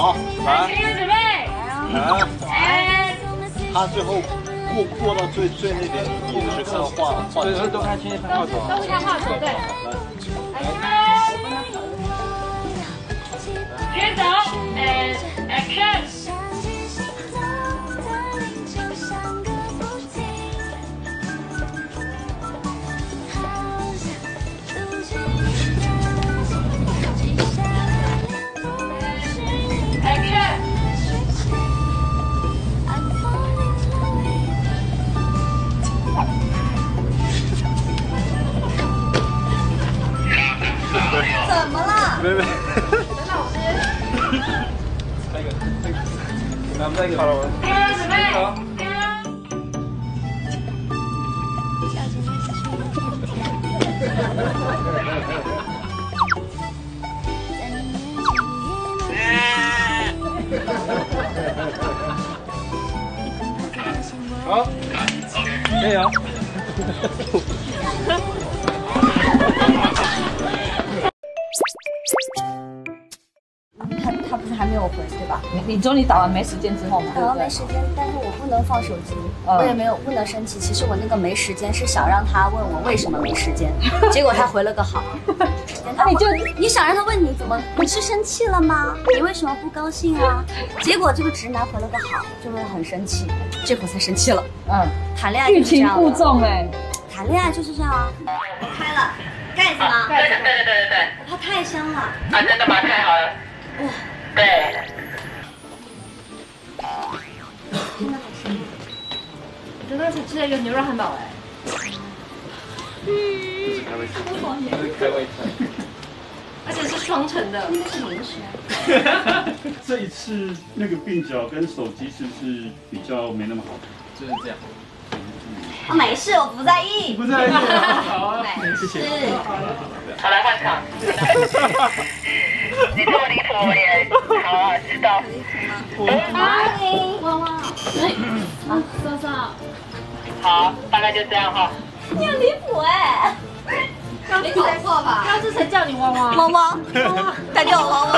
好，来，准备，来，他最后过到最那边，一直是看到画，对，都看天天看画图，都是看画图，对。来，直接走，action。 怎么了？没。陈老师。那个，咱们再给好了。准备。好。好，加油。他不是还没有回对吧？你终于打完没时间之后嘛？打完没时间，但是我不能放手机，我也没有不能生气。其实我那个没时间是想让他问我为什么没时间，结果他回了个好。那你想让他问你怎么？你是生气了吗？你为什么不高兴啊？结果这个直男回了个好，就是很生气，这会才生气了。嗯，谈恋爱欲擒故纵哎，谈恋爱就是这样啊。我开了，盖子吗？盖子，对。它太香了。啊，真的吗？太好了。 哇，对，真的好吃，我真的是吃了一个牛肉汉堡哎。而且是双层的。那是零食。这一次那个鬓角跟手机是不是比较没那么好？就是这样。啊，没事，我不在意。不在意。好，谢谢。好了，换场。 你这么离谱，我也好啊，知道。汪汪，啊，嫂嫂，好，大概就这样哈。你很离谱哎，没搞错吧？刚是谁叫你汪汪？汪汪，他叫我汪汪。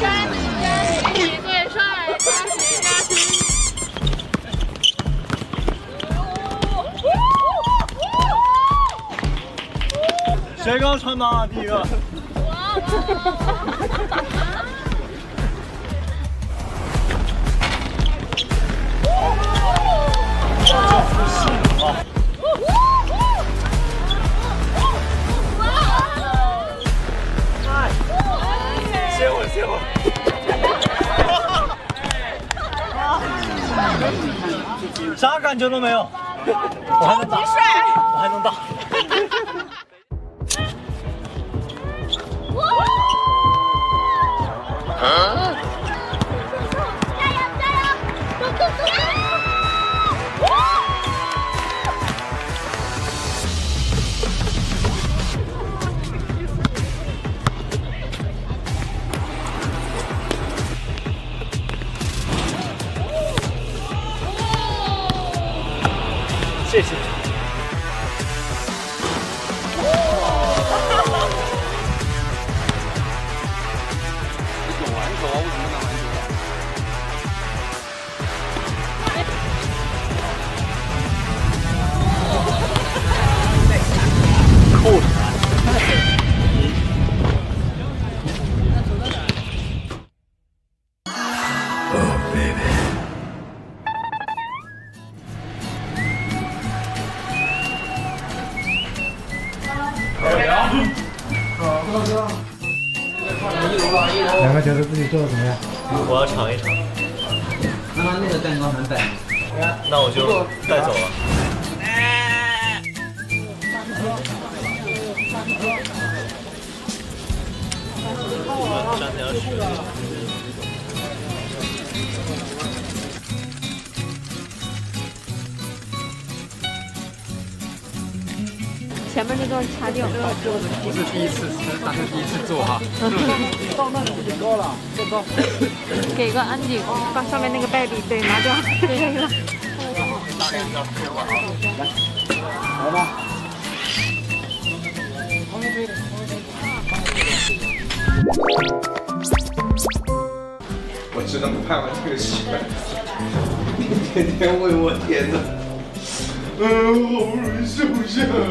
加油！最帅！加油！谁刚穿的？第一个。哇！ 啥感觉都没有，我还能打，我还能打。加油加油！谢谢。你总玩球啊？我怎么能玩球啊？扣了！Oh baby。 两个觉得自己做的怎么样？我要尝一尝。刚刚那个蛋糕很百慕，那我就带走了。沾点水。前面那段掐掉。不是第一次吃，但是第一次做哈。到那里就高了，更高。给个安迪，把上面那个败笔对拿掉，对那个。大概要吃完啊，来吧。我只能拍完这个戏了，天天为我点的。 好不容易瘦下来呀！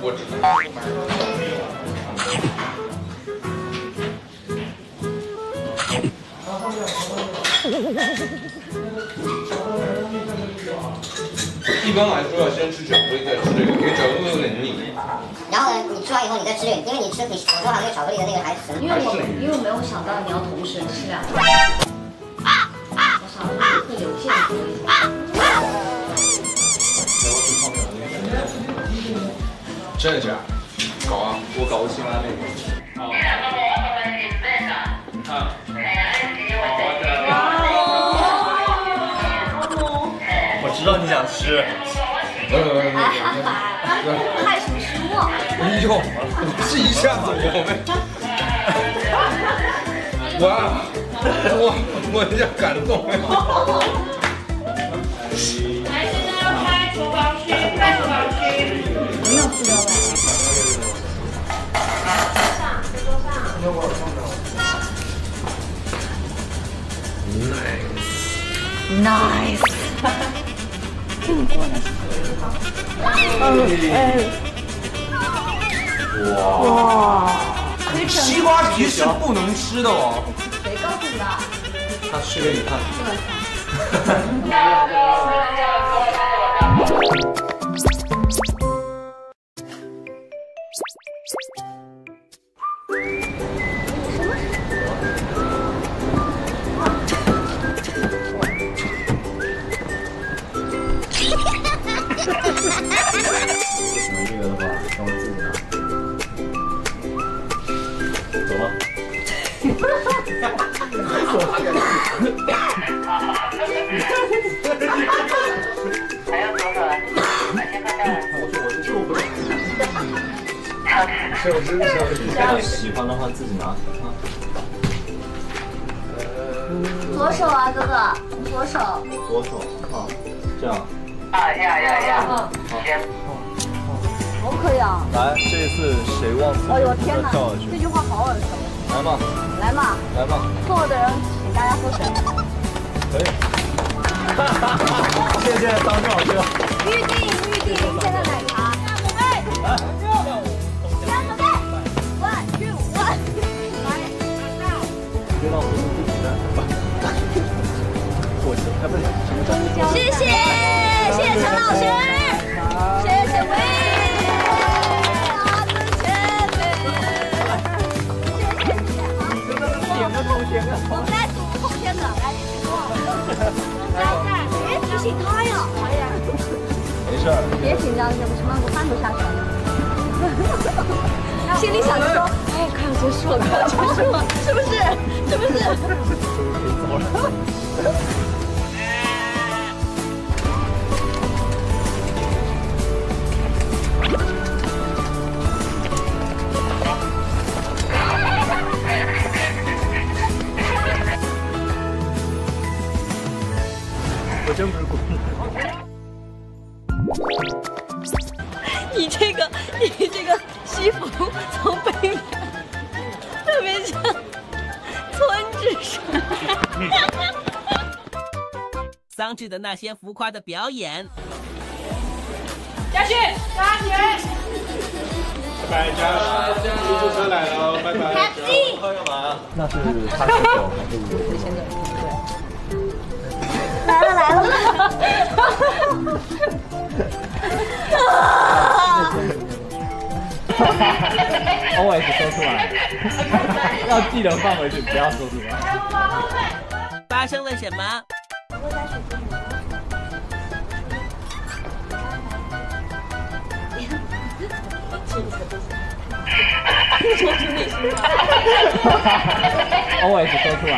我只能买。一般来说要先吃巧克力再吃这个，因为巧克力有点腻。然后呢，你吃完以后你再吃这个，因为你我说好像巧克力的那个还是……因为没有想到你要同时吃两个。 会流线多一点。真的假的？搞啊！我搞不清啊那个。好，我知道你想吃。害什么失望？哎呦，不是一下子我们。哇！ 我有点感动。来，现在要开厨房区，开厨房区。没有塑料袋。上，桌上。那我放这儿。Nice。这么多呢？哇！西瓜皮是不能吃的哦。 谁告诉你的？他吃给你看。什么？这个的话，让我自己拿。走吧。 还要左手啊！先放这儿。我就不是。要喜欢的话自己拿啊。左手啊，哥哥，左手。左手啊，这样。啊呀呀呀！好。好可以啊。来，这一次谁忘词？哎呦天哪！这句话好耳熟。 来嘛，来嘛，来嘛！错的人请大家喝水。可以。谢谢张志老师。预定，现在奶茶。来，准备，1、2、1，来，别让我们自己来。火球，哎，不是。谢谢陈老师，谢谢喂。 我们来数后天的，来，别提醒他呀，哎呀，没事，别紧张，忍不住让我翻头下去，心里想着说，哎，快要结束了，快要结束了，是不是？是不是？走了。真不是故意。你这个西服从背面特别像村支书。桑稚的那些浮夸的表演。嘉旭，加油！拜拜，出租车来了，拜拜。Happy。干嘛？那是他的手还是我的？ 来了！OS 说出来，要记得放回去，不要说出来。发生了什么？OS 说出来。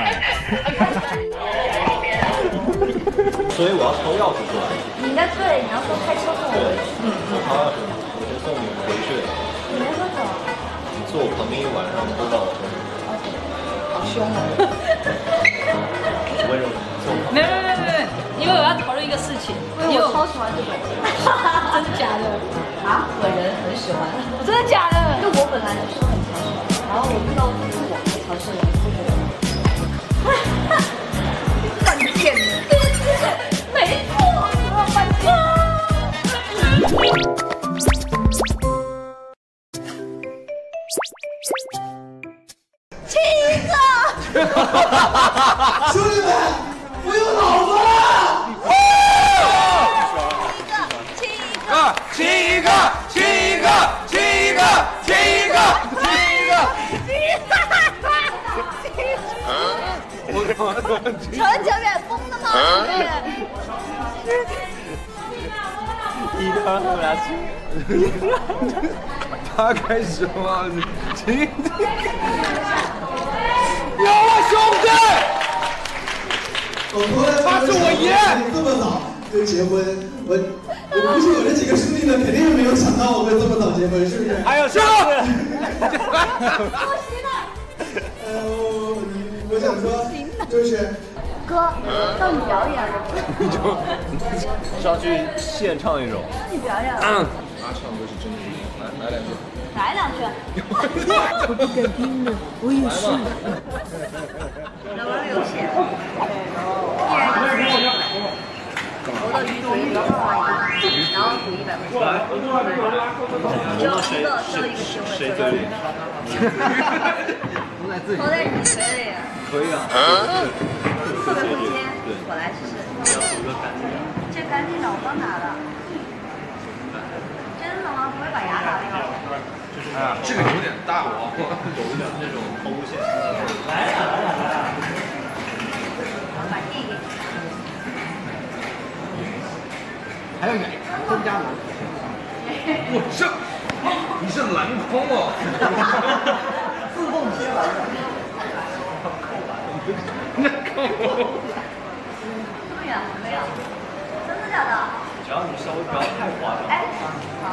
所以我要掏钥匙出来。你应该对，你要说开车送我回去。我掏钥匙，我就送你回去。你没喝酒？你坐我旁边一晚上都到我喝酒。好凶啊！温柔。没，因为我要讨论一个事情。因为我超喜欢这种。真的假的？啊，本人很喜欢。我真的假的？就我本来就是很挑食，然后我遇到是我最挑食的人，不觉得。 兄弟们，我有脑子了！亲一个！陈哲远疯了吗？一个，他们俩亲。他开始吗？亲。 有我兄弟，他是我爷。这么早就结婚，我估计我这几个兄弟们肯定是没有想到我会这么早结婚，是不是？哎呦，是。我想说，就是哥到你表演了。你就要去现唱一首。你表演。他唱歌是真的，来两句。 来两句，我不敢听了，我也是。来玩游戏。投到鱼嘴里面放一个，然后赌100块钱。过来，只有一个行为。谁嘴里？投在你嘴里。可以啊。后面空间，我来试试。这干净的我刚拿的。真的吗？不会把牙打掉？ 这个有点大哦，有点那种抛物线。来呀！我把这个，还要演增加难度。我这，你是篮筐哦，自动接篮的。那够。这么远还没有？真的假的？只要你稍微不要太夸张。哎，好。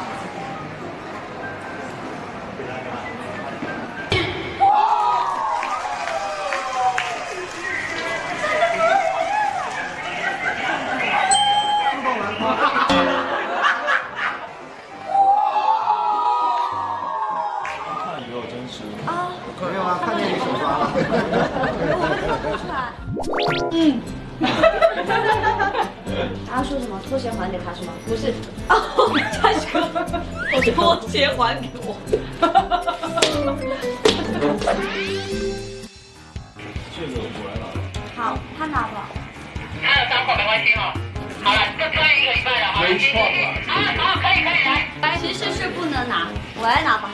他说什么？拖鞋还给他是吗？不是，哦，他说拖鞋还给我。这个我来拿。好，他拿吧。还有伤口没关系哦。好了，各抓一个一半了，好了，没错了。好，可以来。其实是不能拿，我来拿吧。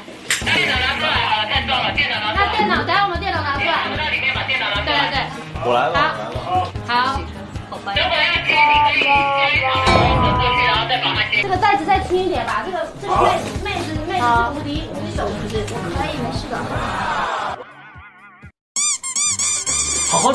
电脑拿出来，好了，太重了，电脑拿出来。那电脑，等下我们电脑拿出来。我到里面把电脑拿出来。对。我来了。好。好。 这个袋子再轻一点吧，这个妹子是无敌手，是不是？我可以，没事的。好好。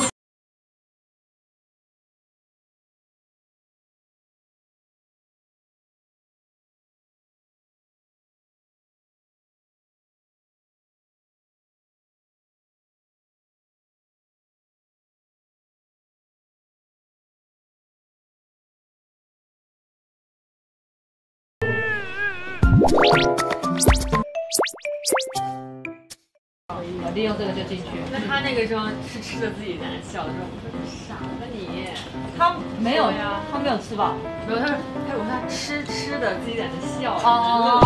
我利用这个就进去。那他那个时候是吃的自己难笑的时候，我说你傻吧你？他没有呀，他没有吃吧？没有，他我说他吃的自己在那笑。哦，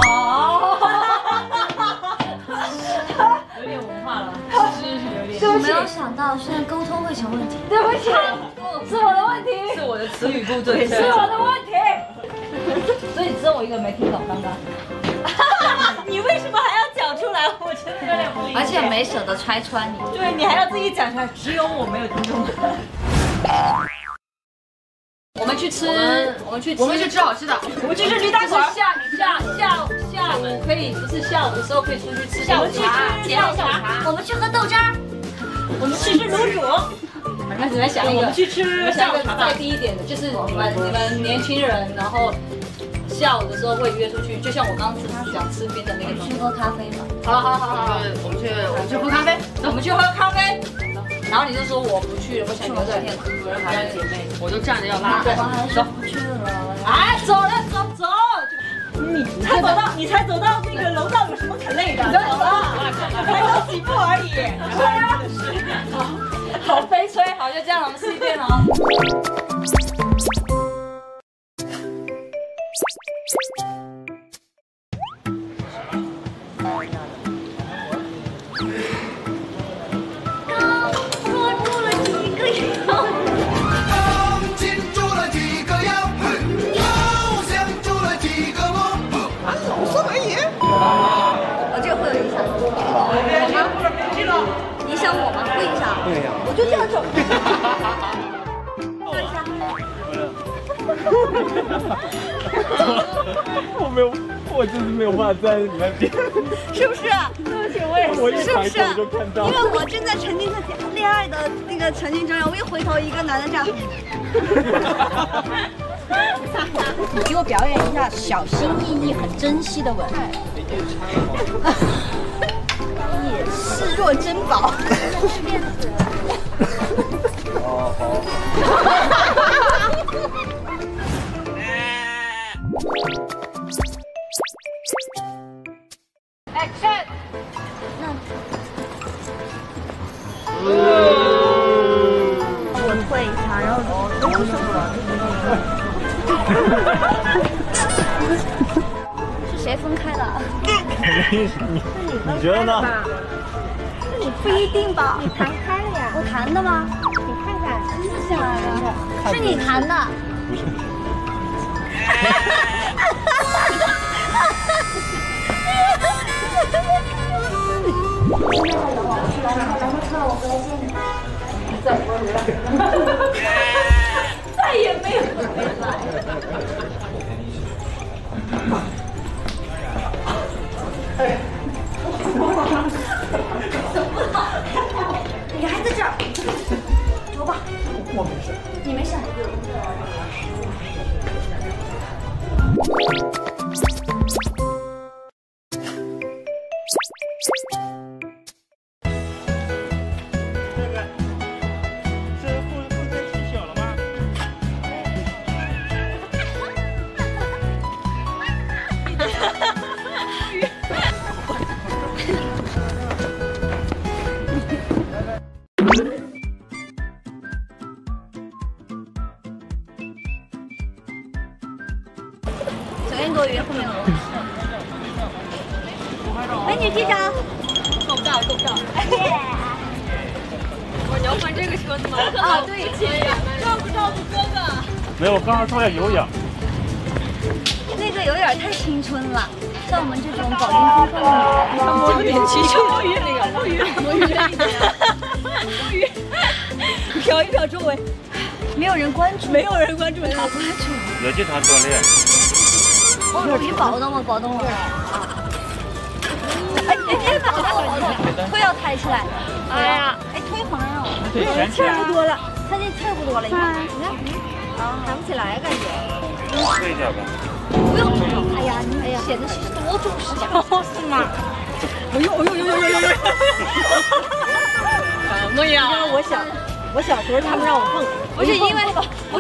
有点文化了，有点。对不起，没有想到，虽然沟通会成问题。对不起，是我的问题，是我的词语不准确，是我的问题。所以只有我一个没听懂，刚刚。 你为什么还要讲出来？我真的有点不理解。而且没舍得拆穿你。对，你还要自己讲出来，只有我没有听懂。我们去吃好吃的。我们去吃驴大肠。下午可以，不是下午的时候可以出去吃下午茶。我们去喝豆渣。我们去吃卤煮。那你们想一个，我们去吃下午茶吧。再低一点的，就是你们年轻人，然后下午的时候会约出去，就像我刚刚想吃冰的那个东西。去喝咖啡嘛。好，我们去喝咖啡，然后你就说我不去了，我想留在姐妹，我都站着要拉。走，不去了。哎，走。你才走到那个楼道，有什么可累的？走了，才走几步而已。对啊，好悲催，好就这样，我们试一遍哦。我就这样走。我真是没有办法在你那边。是不是？对不起，我也是。我一抬头就看到。因为我正在沉浸在恋爱的那个沉浸中，我一回头，一个男的这样。你给我表演一下小心翼翼、很珍惜的吻。也视若珍宝。哦，好。Action！ 我会一下，然后用手。是谁分开了？你觉得呢？你不一定吧？你弹开了呀？我弹的吗？你看看，撕下来了。是你弹的？不是。再也没有回来。怎么了？你还在这儿？走吧。我没事。你没事。没有，我刚刚说要有氧。那个有点太青春了，像我们这种保龄青少年，有点青春。摸鱼，瞟一瞟周围，没有人关注，他关注。也就他锻炼。我是保冬吗？保冬吗？哎，保冬，不要抬起来。哎呀，哎，推黄呀！对，差不多了。他这差不多了，你看，弹不起来感觉。试一下吧。不用，哎呀，你显得多重视呀。是吗？哎呦！什么呀？因为我小时候他们让我碰，不是因为不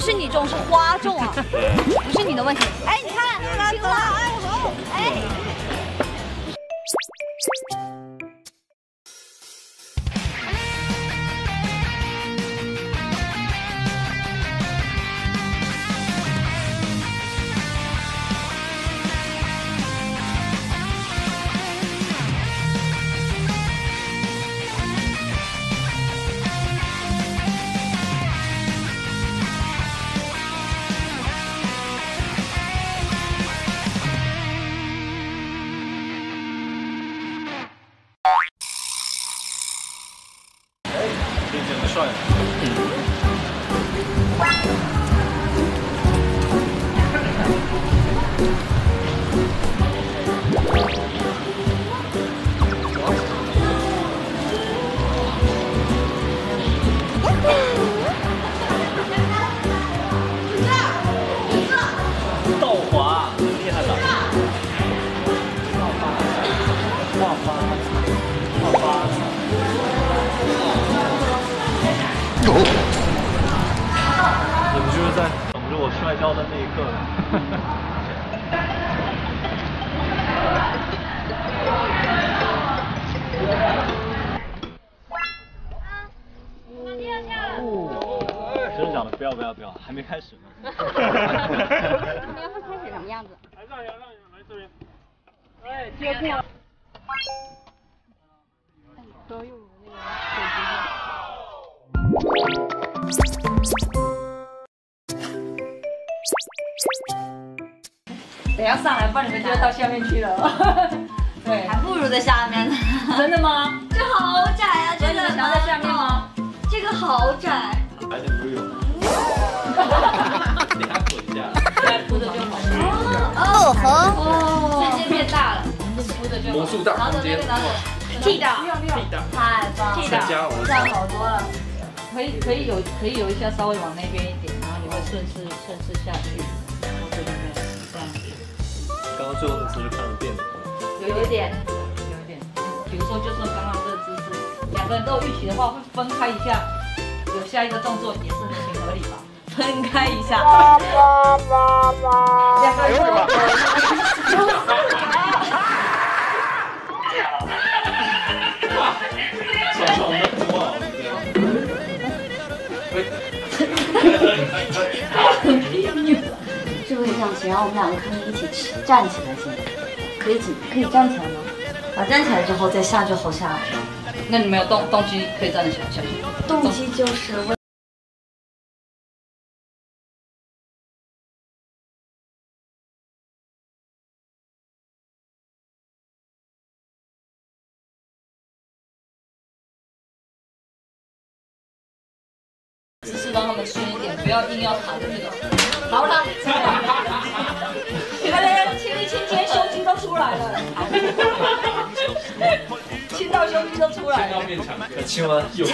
是你重，是花重啊，不是你的问题。哎，你看，行了，哎好，哎。手。你们就是在等着我摔跤的那一刻马上要下了。真的假的？不要，还没开始呢。你要不开始什么样子？来让一下，来这边。哎，接住。哎，不要用我那个手机。 等下上来，不然你们就要到下面去了。对，还不如在下面呢。真的吗？这好窄啊！真的想在下面吗？这个好窄。白天不是有吗？等下滚一下。铺的就好。哦吼！瞬间变大了。铺的就。魔术大空间。T 的。T 的。太棒了。T 的。这样好多了。 可以有一下稍微往那边一点，然后你会顺势下去，然后对不对？这样子。刚刚最后的姿势看着变了。有一点。比如说，就算刚刚这个姿势，两个人都有预期的话，会分开一下，有下一个动作也是挺合理吧？分开一下。两个人。是不是这样？行，让我们两个可以一起站起来，行吗？可以站起来吗？啊，站起来之后再下就好下来了。那你没有动机可以站起来，小心。动机就是为。姿势让他们顺一点，不要硬要躺着那种。好了，来，亲一亲肩，胸肌都出来了。亲到胸肌都出来了。要变强，亲吗？有。